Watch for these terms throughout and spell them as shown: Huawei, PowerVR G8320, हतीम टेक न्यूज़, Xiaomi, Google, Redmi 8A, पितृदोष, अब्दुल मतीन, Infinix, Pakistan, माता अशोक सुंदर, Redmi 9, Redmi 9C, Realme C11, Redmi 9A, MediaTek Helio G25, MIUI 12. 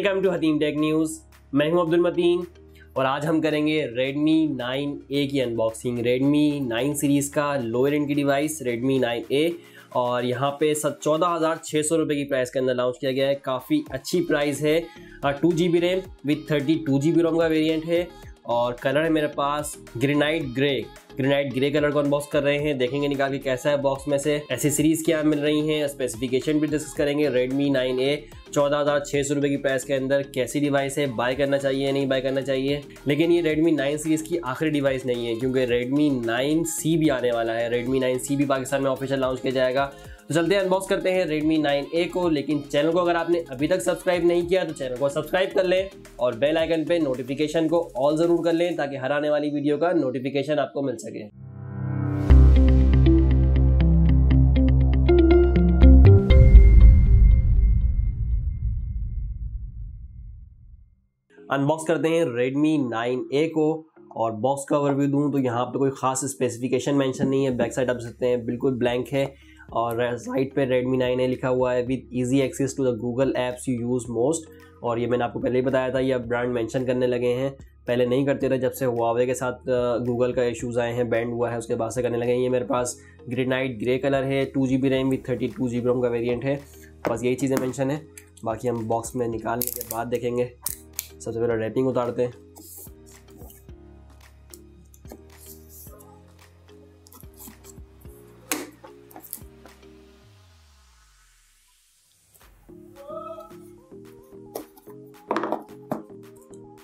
Welcome to हतीम टेक न्यूज़। मैं हूं अब्दुल मतीन और आज हम करेंगे Redmi 9A की अनबॉक्सिंग। Redmi 9 सीरीज़ का लोअर एंड की डिवाइस Redmi 9A और यहाँ पे 14,600 रुपये की प्राइस के अंदर लॉन्च किया गया है। काफ़ी अच्छी प्राइस है। 2 GB RAM with 32 GB ROM का वेरिएंट है और कलर है मेरे पास ग्रेनाइट ग्रे कलर को अनबॉक्स कर रहे हैं। देखेंगे निकाल के कैसा है बॉक्स में से। एसेसरीज क्या मिल रही हैं, स्पेसिफिकेशन भी डिस्कस करेंगे। Redmi 9A 14,600 रुपये की प्राइस के अंदर कैसी डिवाइस है, बाय करना चाहिए या नहीं बाय करना चाहिए। लेकिन ये Redmi 9 सीरीज़ की आखिरी डिवाइस नहीं है क्योंकि Redmi 9C भी आने वाला है। Redmi 9C भी पाकिस्तान में ऑफिशियल लॉन्च किया जाएगा। तो चलते हैं अनबॉक्स करते हैं Redmi 9A को। लेकिन चैनल को अगर आपने अभी तक सब्सक्राइब नहीं किया तो चैनल को सब्सक्राइब कर लें और बेल आइकन पे नोटिफिकेशन को ऑल ज़रूर कर लें ताकि हर आने वाली वीडियो का नोटिफिकेशन आपको मिल सके। अनबॉक्स करते हैं Redmi 9A को और बॉक्स का ओवरव्यू दूँ तो यहाँ पे कोई ख़ास स्पेसिफिकेशन मेंशन नहीं है। बैक साइड आप सकते हैं बिल्कुल ब्लैंक है और राइट पे Redmi 9A लिखा हुआ है with easy access to the Google apps you use most. और ये मैंने आपको पहले ही बताया था, ये अब ब्रांड मेंशन करने लगे हैं, पहले नहीं करते थे। जब से Huawei के साथ गूगल का इश्यूज़ आए हैं, बैंड हुआ है, उसके बाद से करने लगे हैं। ये मेरे पास ग्रेनाइट ग्रे कलर है, 2 GB RAM with 32 GB ROM का वेरिएंट है। बस यही चीज़ें मेंशन है, बाकी हम बॉक्स में निकालने के बाद देखेंगे। सबसे पहले रैपिंग उतारते हैं।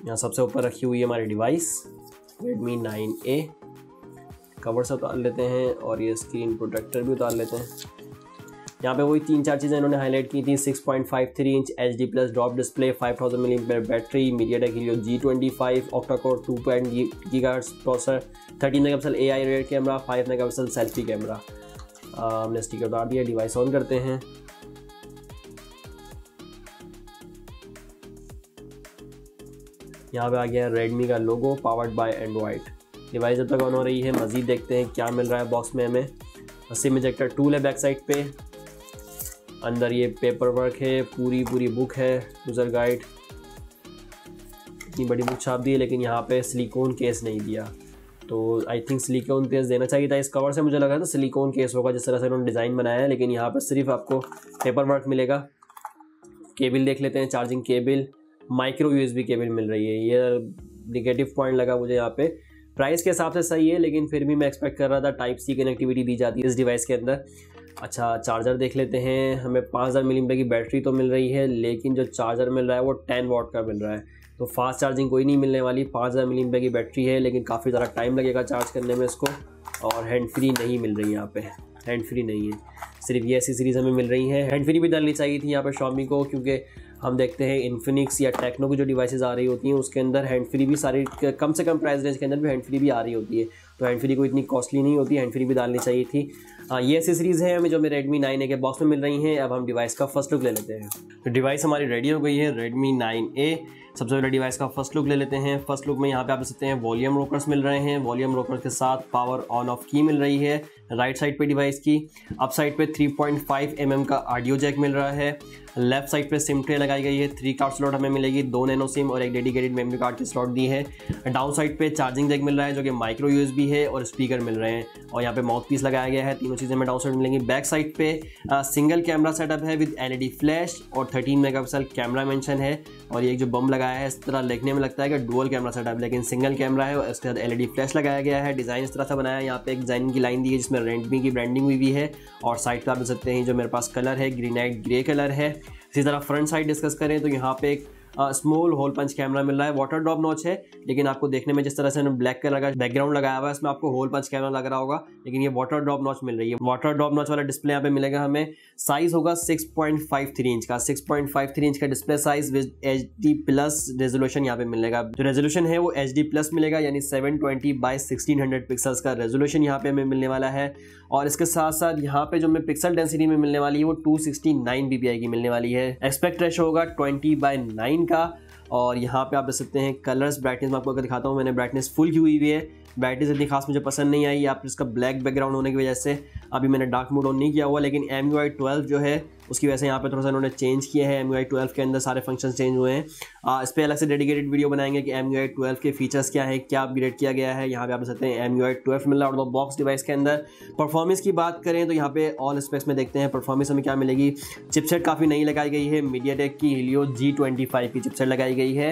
यहाँ सबसे ऊपर रखी हुई है हमारी डिवाइस Redmi 9A। कवर सब उतार लेते हैं और ये स्क्रीन प्रोटेक्टर भी उतार लेते हैं। यहाँ पे वही 3-4 चीज़ें इन्होंने हाईलाइट की थी। 6.53 inch HD plus drop display, 5000 mAh battery, MediaTek Helio G25, octacore 2.0 GHz processor, 30 MP AI rear camera, 5 MP selfie camera. हमने स्टिकर उतार दिया, डिवाइस ऑन करते हैं। यहाँ पे आ गया Redmi का लोगो, पावर्ड बाय एंड्रॉइड। डिवाइस जब तक ऑन हो रही है मज़ीद देखते हैं क्या मिल रहा है बॉक्स में हमें। सिम इजेक्टर टूल है बैक साइड पे। अंदर ये पेपर वर्क है, पूरी बुक है, यूज़र गाइड। इतनी बड़ी बुक छाप दी है लेकिन यहाँ पे सिलिकॉन केस नहीं दिया, तो आई थिंक सिलिकॉन केस देना चाहिए था। इस कवर से मुझे लगा था सिलिकॉन केस होगा जिस तरह से उन्होंने डिज़ाइन बनाया है, लेकिन यहाँ पर सिर्फ आपको पेपर वर्क मिलेगा। केबल देख लेते हैं, charging cable, micro USB cable मिल रही है। ये निगेटिव पॉइंट लगा मुझे। यहाँ पे प्राइस के हिसाब से सही है लेकिन फिर भी मैं एक्सपेक्ट कर रहा था Type-C कनेक्टिविटी दी जाती है इस डिवाइस के अंदर। अच्छा, चार्जर देख लेते हैं। हमें 5000 mAh की बैटरी तो मिल रही है लेकिन जो चार्जर मिल रहा है वो 10 W का मिल रहा है, तो फास्ट चार्जिंग कोई नहीं मिलने वाली। 5000 mAh की बैटरी है लेकिन काफ़ी ज़्यादा टाइम लगेगा चार्ज करने में इसको। और हैंड फ्री नहीं मिल रही है यहाँ पे, हैंड फ्री नहीं है, सिर्फ ये ऐसी सीरीज़ हमें मिल रही है। हैंड फ्री भी डालनी चाहिए थी यहाँ पर Xiaomi को, क्योंकि हम देखते हैं Infinix या Techno की जो डिवाइसेस आ रही होती हैं उसके अंदर हैंड फ्री भी सारी कम से कम प्राइस रेंज के अंदर भी हैंड फ्री भी आ रही होती है, तो हैंड फ्री को इतनी कॉस्टली नहीं होती, हैंड फ्री भी डालनी चाहिए थी। ये एसेसरीज़ हैं हमें जो हमें Redmi 9A के बॉक्स में मिल रही हैं। अब हम डिवाइस का फर्स्ट लुक ले लेते हैं। तो डिवाइस हमारी रेडी हो गई है Redmi 9A। सबसे पहले डिवाइस का फर्स्ट लुक ले लेते हैं। फर्स्ट लुक में यहाँ पे आप सकते हैं वॉल्यूम रोकर्स मिल रहे हैं, वॉल्यूम रोकर के साथ पावर ऑन ऑफ की मिल रही है राइट साइड पे डिवाइस की। अप साइड पे 3.5 mm का ऑडियो जैक मिल रहा है। लेफ्ट साइड पे सिम ट्रे लगाई गई है, 3 कार्ड स्लॉट हमें मिलेगी, 2 नैनो सिम और एक डेडिकेटेड मेमोरी कार्ड की स्लॉट दी है। डाउन साइड पे चार्जिंग जैक मिल रहा है जो कि माइक्रो USB है और स्पीकर मिल रहे हैं और यहाँ पे माउथ पीस लगाया गया है। तीनों चीज़ें हमें डाउन साइड मिलेंगी। बैक साइड पे सिंगल कैमरा सेटअप है विद LED फ्लैश और 13 MP कैमरा मेंशन है। और ये जो बम लगाया है इस तरह देखने में लगता है कि डुअल कैमरा सेटअप, लेकिन सिंगल कैमरा है और उसके साथ LED फ्लैश लगाया गया है। डिज़ाइन इस तरह से बनाया है, यहाँ पे एक डिज़ाइन की लाइन दी है जिसमें Redmi की ब्रांडिंग हुई है। और साइड पर आप देख सकते हैं जो मेरे पास कलर है ग्रेनाइट ग्रे कलर है। इसी तरह फ्रंट साइड डिस्कस करें तो यहाँ पे एक स्मॉल होल पंच कैमरा मिल रहा है, वाटर ड्रॉप नॉच है। लेकिन आपको देखने में जिस तरह से ब्लैक कलर का बैकग्राउंड लगाया हुआ है इसमें आपको होल पंच कैमरा लग रहा होगा, लेकिन ये वाटर ड्रॉप नॉच मिल रही है। वाटर ड्रॉप नॉच वाला डिस्प्ले यहाँ पे मिलेगा हमें। साइज होगा 6.53 इंच का, 6.53 इंच का display size with HD+ resolution यहाँ पे मिलेगा। जो रेजोल्यूशन है वो HD+ मिलेगा, यानी 720x1600 पिक्सल्स का रेजोल्यूशन यहाँ पे हमें मिलने वाला है। और इसके साथ साथ यहाँ पे जो हमें पिक्सल डेंसिटी में मिलने वाली है वो 269 ppi की मिलने वाली है। एस्पेक्ट रेशो होगा 20:9 का। और यहाँ पे आप देख सकते हैं कलर्स, ब्राइटनेस मैं आपको अगर दिखाता हूँ, मैंने ब्राइटनेस फुल की हुई है। ब्राइटनेस इतनी खास मुझे पसंद नहीं आई, आप इसका ब्लैक बैकग्राउंड होने की वजह से। अभी मैंने डार्क मोड ऑन नहीं किया हुआ, लेकिन MIUI 12 जो है उसकी वजह से यहाँ पे थोड़ा सा इन्होंने चेंज किए हैं। MIUI 12 के अंदर सारे फंक्शन चेंज हुए हैं। इस पर अलग से डेडिकेटेड वीडियो बनाएंगे कि MIUI 12 के फीचर्स क्या हैं, क्या अपग्रेड किया गया है। यहाँ पे आप देख सकते हैं MIUI 12 मिल रहा है और बॉक्स डिवाइस के अंदर। परफॉर्मेंस की बात करें तो यहाँ पे ऑल स्पेस में देखते हैं परफॉर्मेंस हमें क्या मिलेगी। चिपसेट काफ़ी नई लगाई गई है, मीडियाटेक की हीलियो G25 की चिपसेट लगाई गई है।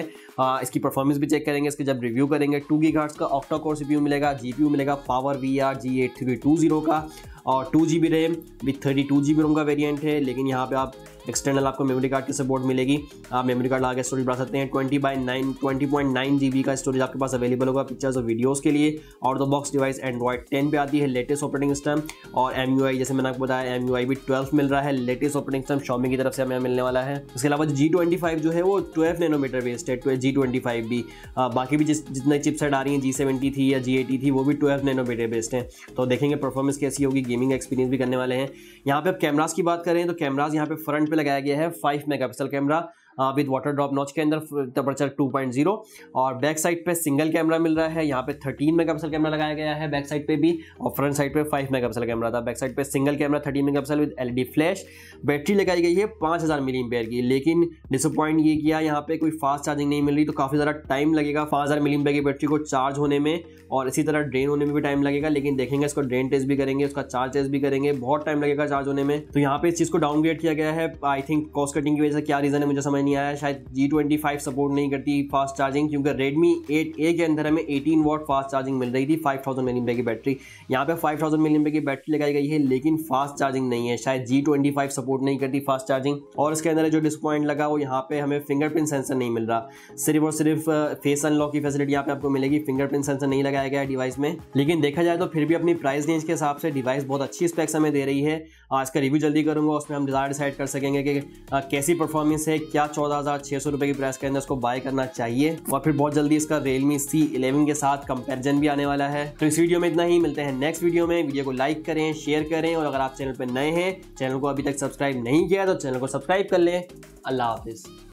इसकी परफॉर्मेंस भी चेक करेंगे, इसके जब रिव्यू करेंगे। 2 GHz का ऑक्टा कोर CPU मिलेगा, GPU मिलेगा पावर VR G8320 का, और 2 GB RAM with 32 GB ROM का वेरिएंट है। लेकिन यहाँ पे आप एक्सटर्नल आपको मेमोरी कार्ड की सपोर्ट मिलेगी, आप मेमोरी कार्ड लगा स्टोरेज बढ़ा सकते हैं। 20.9 GB का स्टोरेज आपके पास अवेलेबल होगा पिक्चर्स और वीडियोस के लिए। Out the box device Android 10 पे आती है, लेटेस्ट ऑपरेटिंग सिस्टम। और MIUI जैसे मैंने आपको बताया MIUI भी 12 मिल रहा है, लेटेस्ट ऑपरेटिंग सिस्टम Xiaomi की तरफ से हमें मिलने वाला है। उसके अलावा G25 जो है वो 12 नैनोमीटर बेस्ड है। G25 भी बाकी भी जितने चिपसेट आ रही हैं G70 थी या G80 थी वो भी 12 नैनोमीटर बेस्ड हैं। तो देखेंगे परफॉर्मेंस कैसी होगी, गेमिंग एक्सपीरियंस भी करने वाले हैं। यहाँ पे आप कैमरास की बात करें तो कैमरास यहाँ पे फ्रंट पे लगाया गया है 5 MP कैमरा विद वाटर ड्रॉप नॉच के अंदर, टेम्परेचर 2.0। और बैक साइड पे सिंगल कैमरा मिल रहा है, यहाँ पे 13 MP कैमरा लगाया गया है बैक साइड पे भी, और फ्रंट साइड पे 5 MP कैमरा था। बैक साइड पे single camera 13 MP with LED flash. Battery लगाई गई है 5000 mAh की, लेकिन डिसअपॉइंट ये किया यहाँ पे कोई फास्ट चार्जिंग नहीं मिल रही, तो काफ़ी ज़्यादा टाइम लगेगा 5000 mAh की बैटरी को चार्ज होने में, और इसी तरह ड्रेन होने में भी टाइम लगेगा। लेकिन देखेंगे, इसको ड्रेन टेस्ट भी करेंगे, उसका चार्ज टेस्ट भी करेंगे, बहुत टाइम लगेगा चार्ज होने में। तो यहाँ पे इस चीज़ को डाउनग्रेड किया गया है। आई थिंक कॉस्ट कटिंग की वजह से, क्या रीज़न है मुझे समझ नहीं आया। शायद G25 सपोर्ट नहीं करती फास्ट चार्जिंग, क्योंकि Redmi 8A के अंदर हमें 18 वाट फास्ट चार्जिंग मिल रही थी 5000 mAh की बैटरी। यहाँ पे 5000 mAh की बैटरी लगाई गई है, लेकिन फास्ट चार्जिंग नहीं है। शायद G25 सपोर्ट नहीं करती फास्ट चार्जिंग। और इसके अंदर जो डिसपॉइंट लगा वो यहाँ पे हमें फिंगरप्रिंट सेंसर नहीं मिल रहा, सिर्फ और सिर्फ फेस अनलॉक की फैसिलिटी यहाँ पे आपको मिलेगी। फिंगरप्रिंट सेंसर नहीं लगाया गया डिवाइस में। लेकिन देखा जाए तो फिर भी अपनी प्राइस रेंज के हिसाब से डिवाइस बहुत अच्छी स्पेक्स हमें दे रही है। इसका रिव्यू जल्दी करूँगा, उसमें हम डिसाइड कर सकेंगे कि कैसी परफॉर्मेंस है, क्या 14,600 रुपये की प्राइस के अंदर उसको बाय करना चाहिए। और फिर बहुत जल्दी इसका Realme C11 के साथ कंपैरिजन भी आने वाला है। तो इस वीडियो में इतना ही, मिलते हैं नेक्स्ट वीडियो में। वीडियो को लाइक करें, शेयर करें, और अगर आप चैनल पर नए हैं, चैनल को अभी तक सब्सक्राइब नहीं किया तो चैनल को सब्सक्राइब कर लें। अल्लाह हाफिज़।